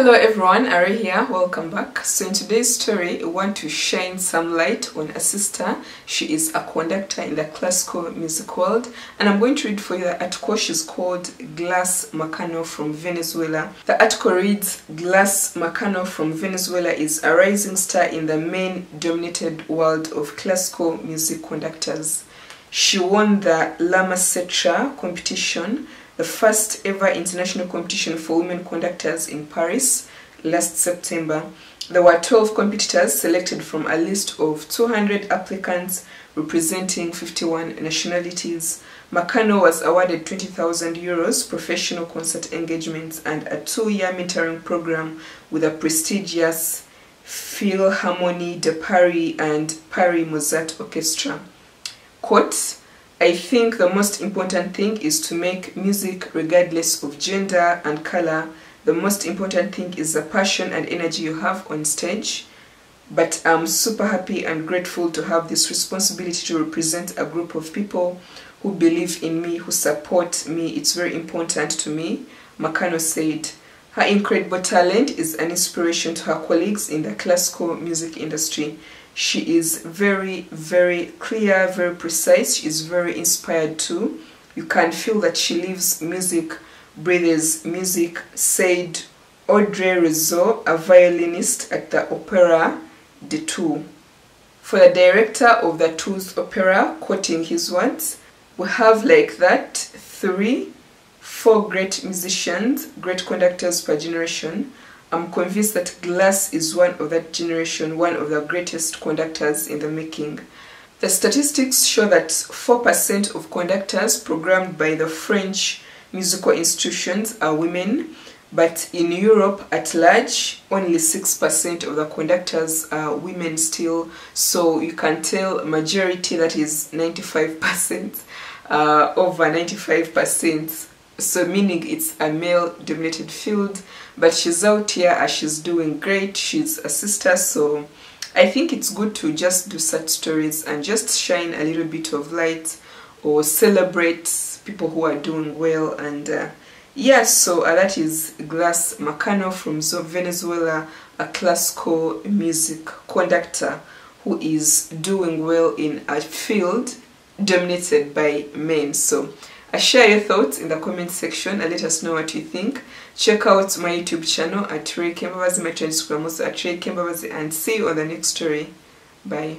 Hello everyone, Rae here, welcome back. So in today's story, I want to shine some light on a sister. She is a conductor in the classical music world, and I'm going to read for you the article. She's called Glass Marcano from Venezuela. The article reads, Glass Marcano from Venezuela is a rising star in the men-dominated world of classical music conductors. She won the La Maestra Competition, the first ever international competition for women conductors in Paris last September. There were 12 competitors selected from a list of 200 applicants representing 51 nationalities. Marcano was awarded 20,000 euros, professional concert engagements, and a 2-year mentoring program with the prestigious Philharmonie de Paris and Paris Mozart Orchestra. Quote, I think the most important thing is to make music regardless of gender and color. The most important thing is the passion and energy you have on stage. But I'm super happy and grateful to have this responsibility to represent a group of people who believe in me, who support me. It's very important to me, Marcano said. Her incredible talent is an inspiration to her colleagues in the classical music industry. She is very, very clear, very precise. She is very inspired too. You can feel that she lives music, breathes music, said Audrey Rizzo, a violinist at the Opera de Tours. For the director of the Tours Opera, quoting his words, we have like that 3-4 great musicians, great conductors per generation. I'm convinced that Glass is one of that generation, one of the greatest conductors in the making. The statistics show that 4% of conductors programmed by the French musical institutions are women, but in Europe at large, only 6% of the conductors are women still. So you can tell majority, that is 95%, over 95%. So meaning it's a male-dominated field, but she's out here and she's doing great. She's a sister, so I think it's good to just do such stories and just shine a little bit of light or celebrate people who are doing well. And yeah, so that is Glass Marcano from Venezuela, a classical music conductor who is doing well in a field dominated by men. So share your thoughts in the comment section and let us know what you think. Check out my YouTube channel at Rae Kembabazi, my Instagram also at Rae Kembabazi, and see you on the next story. Bye.